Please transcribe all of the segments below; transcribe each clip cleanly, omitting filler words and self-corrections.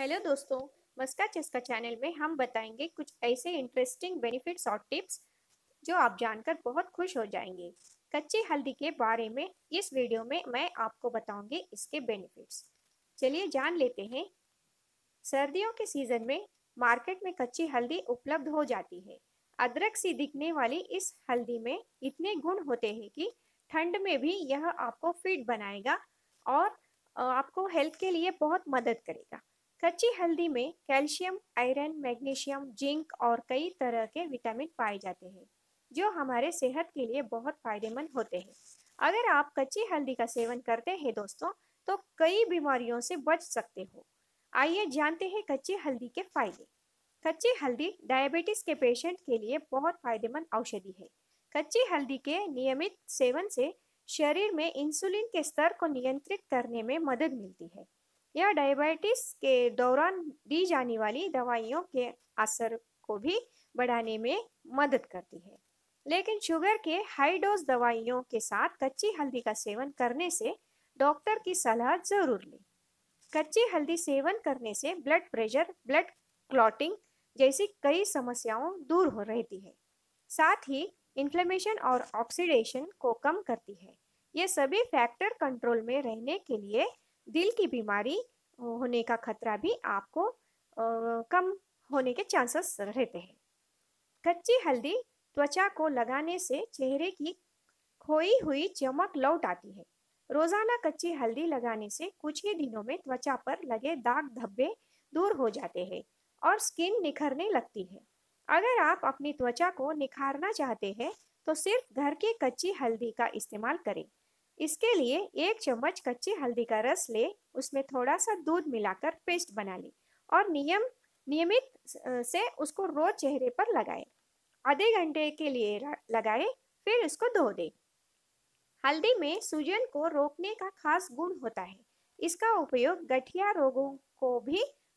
Hello दोस्तों, मस्का चस्का channel में हम बताएंगे कुछ ऐसे इंटरेस्टिंग बेनिफिट्स और टिप्स जो आप जानकर बहुत खुश हो जाएंगे। कच्ची हल्दी के बारे में इस वीडियो में मैं आपको बताऊंगी इसके बेनिफिट्स। चलिए जान लेते हैं। सर्दियों के सीजन में मार्केट में कच्ची हल्दी उपलब्ध हो जाती है। अदरक सी दिखने वाली इस हल्दी में इतने गुण होते हैं कि ठंड में भी यह आपको फिट बनाएगा और आपको हेल्थ के लिए बहुत मदद करेगा। कच्ची हल्दी में कैल्शियम, आयरन, मैग्नीशियम, जिंक और कई तरह के विटामिन पाए जाते हैं जो हमारे सेहत के लिए बहुत फायदेमंद होते हैं। अगर आप कच्ची हल्दी का सेवन करते हैं दोस्तों, तो कई बीमारियों से बच सकते हो। आइए जानते हैं कच्ची हल्दी के फायदे। कच्ची हल्दी डायबिटीज के पेशेंट के लिए बहुत फायदेमंद औषधि है। कच्ची हल्दी के नियमित सेवन से शरीर में इंसुलिन के स्तर को नियंत्रित करने में मदद मिलती है। यह डायबिटीज के दौरान दी जाने वाली दवाइयों के असर को भी बढ़ाने में मदद करती है। लेकिन शुगर के हाई डोज दवाइयों के साथ कच्ची हल्दी का सेवन करने से डॉक्टर की सलाह जरूर लें। कच्ची हल्दी सेवन करने से ब्लड प्रेशर, ब्लड क्लॉटिंग जैसी कई समस्याओं दूर हो रहती है। साथ ही इन्फ्लेमेशन और ऑक्सीडेशन को कम करती है। ये सभी फैक्टर कंट्रोल में रहने के लिए दिल की बीमारी होने का खतरा भी आपको कम होने के चांसेस रहते हैं। कच्ची हल्दी त्वचा को लगाने से चेहरे की खोई हुई चमक लौट आती है। रोजाना कच्ची हल्दी लगाने से कुछ ही दिनों में त्वचा पर लगे दाग धब्बे दूर हो जाते हैं और स्किन निखरने लगती है। अगर आप अपनी त्वचा को निखारना चाहते हैं तो सिर्फ घर की कच्ची हल्दी का इस्तेमाल करें। इसके लिए 1 चम्मच कच्ची हल्दी का रस ले, उसमें थोड़ा सा दूध मिलाकर पेस्ट बना लें और नियमित से उसको रोज चेहरे पर लगाएं। आधे घंटे के लिए लगाएं, फिर इसको धो दें। हल्दी में सूजन को रोकने का खास गुण होता है। इसका उपयोग गठिया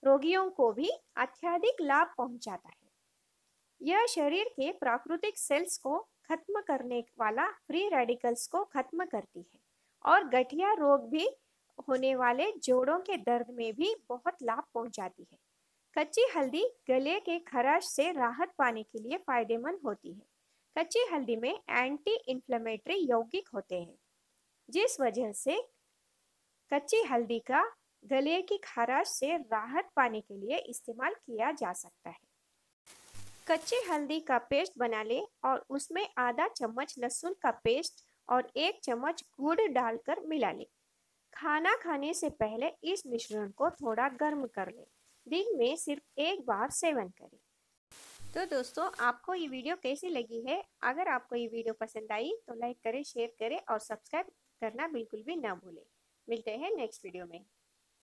रोगियों को भी अत्यधिक लाभ पहुंचाता है। यह शरीर के प्राकृतिक सेल्स को खत्म करने वाला फ्री रेडिकल्स को खत्म करती है और गठिया रोग भी होने वाले जोड़ों के दर्द में भी बहुत लाभ पहुंचाती है। कच्ची हल्दी गले के खराश से राहत पाने के लिए फायदेमंद होती है। कच्ची हल्दी में एंटी इन्फ्लेमेटरी यौगिक होते हैं, जिस वजह से कच्ची हल्दी का गले की खराश से राहत पाने के लिए इस्तेमाल किया जा सकता है। कच्ची हल्दी का पेस्ट बना लें और उसमें आधा चम्मच लहसुन का पेस्ट और 1 चम्मच गुड़ डालकर मिला लें। खाना खाने से पहले इस मिश्रण को थोड़ा गर्म कर लें। दिन में सिर्फ 1 बार सेवन करें। तो दोस्तों, आपको ये वीडियो कैसी लगी है? अगर आपको ये वीडियो पसंद आई तो लाइक करें, शेयर करें और सब्सक्राइब करना बिल्कुल भी ना भूलें। मिलते हैं नेक्स्ट वीडियो में।